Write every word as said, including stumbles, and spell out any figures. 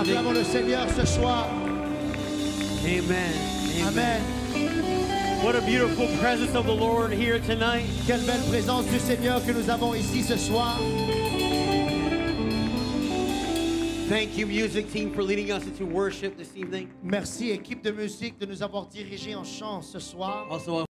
Acclamons le Seigneur ce soir. Amen. Amen. What a beautiful presence of the Lord here tonight. Quelle belle présence du Seigneur que nous avons ici ce soir. Thank you, music team, for leading us into worship this evening. Merci, équipe de musique, de nous avoir dirigés en chant ce soir. Also,